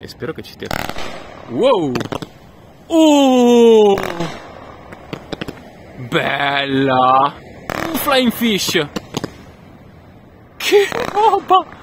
Espero che ci stia. Wow! Oh! Bella! Un flying fish! Che roba!